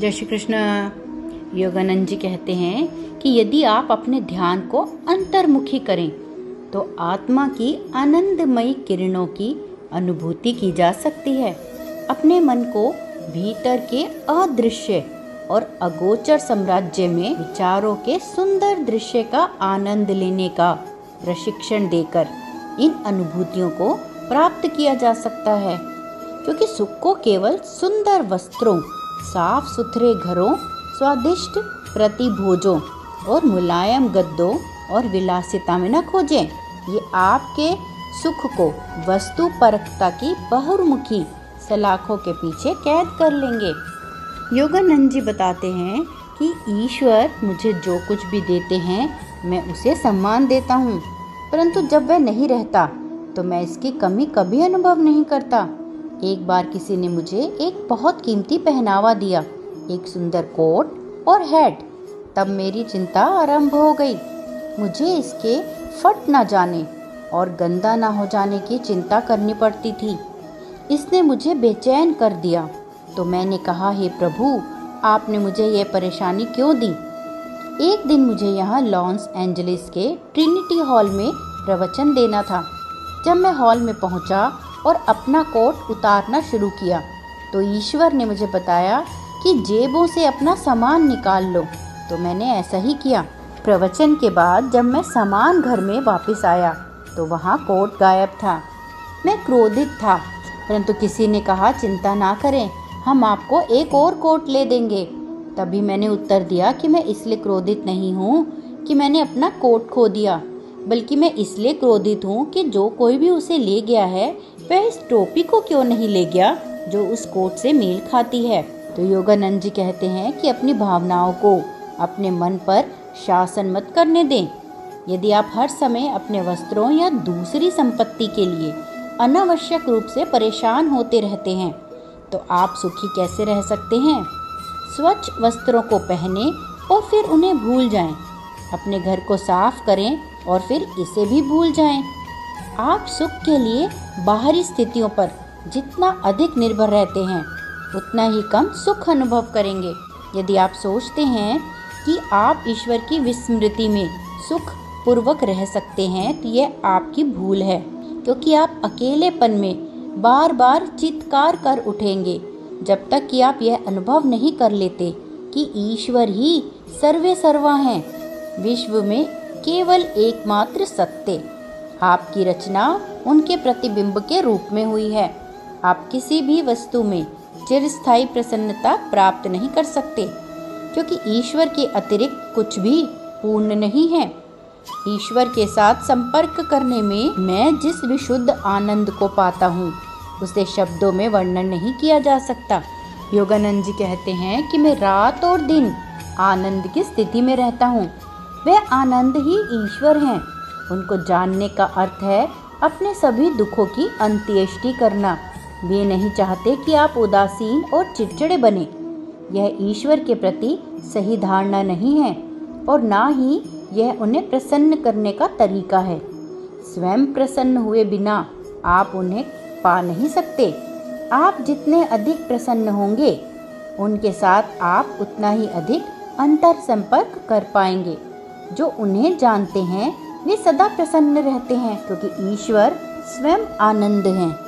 जय श्री कृष्ण। योगानंद जी कहते हैं कि यदि आप अपने ध्यान को अंतर्मुखी करें तो आत्मा की आनंदमयी किरणों की अनुभूति की जा सकती है। अपने मन को भीतर के अदृश्य और अगोचर साम्राज्य में विचारों के सुंदर दृश्य का आनंद लेने का प्रशिक्षण देकर इन अनुभूतियों को प्राप्त किया जा सकता है, क्योंकि सुख को केवल सुंदर वस्त्रों, साफ सुथरे घरों, स्वादिष्ट प्रतिभोजों और मुलायम गद्दों और विलासिता में न खोजें। ये आपके सुख को वस्तु परखता की बहुमुखी सलाखों के पीछे कैद कर लेंगे। योगानंद जी बताते हैं कि ईश्वर मुझे जो कुछ भी देते हैं मैं उसे सम्मान देता हूँ, परंतु जब वह नहीं रहता तो मैं इसकी कमी कभी अनुभव नहीं करता। एक बार किसी ने मुझे एक बहुत कीमती पहनावा दिया, एक सुंदर कोट और हैट। तब मेरी चिंता आरंभ हो गई। मुझे इसके फट ना जाने और गंदा ना हो जाने की चिंता करनी पड़ती थी। इसने मुझे बेचैन कर दिया। तो मैंने कहा, हे प्रभु, आपने मुझे यह परेशानी क्यों दी। एक दिन मुझे यहाँ लॉस एंजलिस के ट्रिनीटी हॉल में प्रवचन देना था। जब मैं हॉल में पहुँचा और अपना कोट उतारना शुरू किया तो ईश्वर ने मुझे बताया कि जेबों से अपना सामान निकाल लो। तो मैंने ऐसा ही किया। प्रवचन के बाद जब मैं सामान घर में वापस आया तो वहाँ कोट गायब था। मैं क्रोधित था, परंतु किसी ने कहा, चिंता ना करें, हम आपको एक और कोट ले देंगे। तभी मैंने उत्तर दिया कि मैं इसलिए क्रोधित नहीं हूँ कि मैंने अपना कोट खो दिया, बल्कि मैं इसलिए क्रोधित हूँ कि जो कोई भी उसे ले गया है वह इस टोपी को क्यों नहीं ले गया जो उस कोट से मेल खाती है। तो योगानंद जी कहते हैं कि अपनी भावनाओं को अपने मन पर शासन मत करने दें। यदि आप हर समय अपने वस्त्रों या दूसरी संपत्ति के लिए अनावश्यक रूप से परेशान होते रहते हैं तो आप सुखी कैसे रह सकते हैं। स्वच्छ वस्त्रों को पहने और फिर उन्हें भूल जाएं। अपने घर को साफ करें और फिर इसे भी भूल जाएं। आप सुख के लिए बाहरी स्थितियों पर जितना अधिक निर्भर रहते हैं उतना ही कम सुख अनुभव करेंगे। यदि आप सोचते हैं कि आप ईश्वर की विस्मृति में सुख पूर्वक रह सकते हैं तो यह आपकी भूल है, क्योंकि आप अकेलेपन में बार बार चित्कार कर उठेंगे जब तक कि आप यह अनुभव नहीं कर लेते कि ईश्वर ही सर्वे सर्वा हैं। विश्व में केवल एकमात्र सत्य आपकी रचना उनके प्रतिबिंब के रूप में हुई है। आप किसी भी वस्तु में चिरस्थायी प्रसन्नता प्राप्त नहीं कर सकते, क्योंकि ईश्वर के अतिरिक्त कुछ भी पूर्ण नहीं है। ईश्वर के साथ संपर्क करने में मैं जिस विशुद्ध आनंद को पाता हूँ उसे शब्दों में वर्णन नहीं किया जा सकता। योगानंद जी कहते हैं कि मैं रात और दिन आनंद की स्थिति में रहता हूँ। वे आनंद ही ईश्वर हैं। उनको जानने का अर्थ है अपने सभी दुखों की अंत्येष्टि करना। वे नहीं चाहते कि आप उदासीन और चिड़चिड़े बने। यह ईश्वर के प्रति सही धारणा नहीं है और ना ही यह उन्हें प्रसन्न करने का तरीका है। स्वयं प्रसन्न हुए बिना आप उन्हें पा नहीं सकते। आप जितने अधिक प्रसन्न होंगे उनके साथ आप उतना ही अधिक अंतर संपर्क कर पाएंगे। जो उन्हें जानते हैं वे सदा प्रसन्न रहते हैं, क्योंकि ईश्वर स्वयं आनंद हैं।